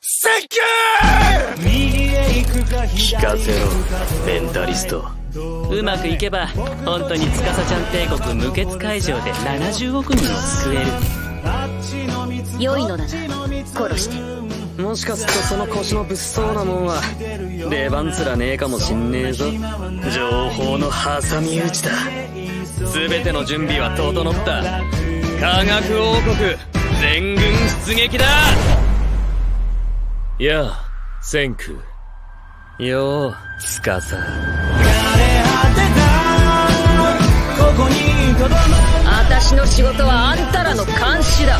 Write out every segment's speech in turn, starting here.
せっけー！聞かせろ、メンタリスト。うまくいけば本当に司ちゃん帝国無血会場で70億人を救える。良いのだな、殺して。もしかするとその腰の物騒なもんは出番すらねえかもしんねえぞ。情報の挟み撃ちだ。全ての準備は整った。科学王国全軍出撃だ。やあ、千空。よう、つかさ。あたしの仕事はあんたらの監視だ。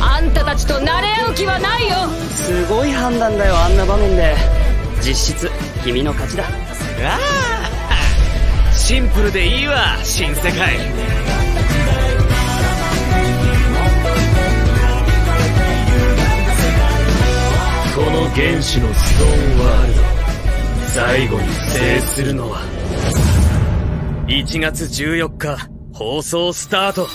あんたたちとなれ合う気はないよ。すごい判断だよ、あんな場面で。実質、君の勝ちだ。ああ、シンプルでいいわ、新世界。この原始のストーンワールド、最後に制するのは1月14日放送スタート。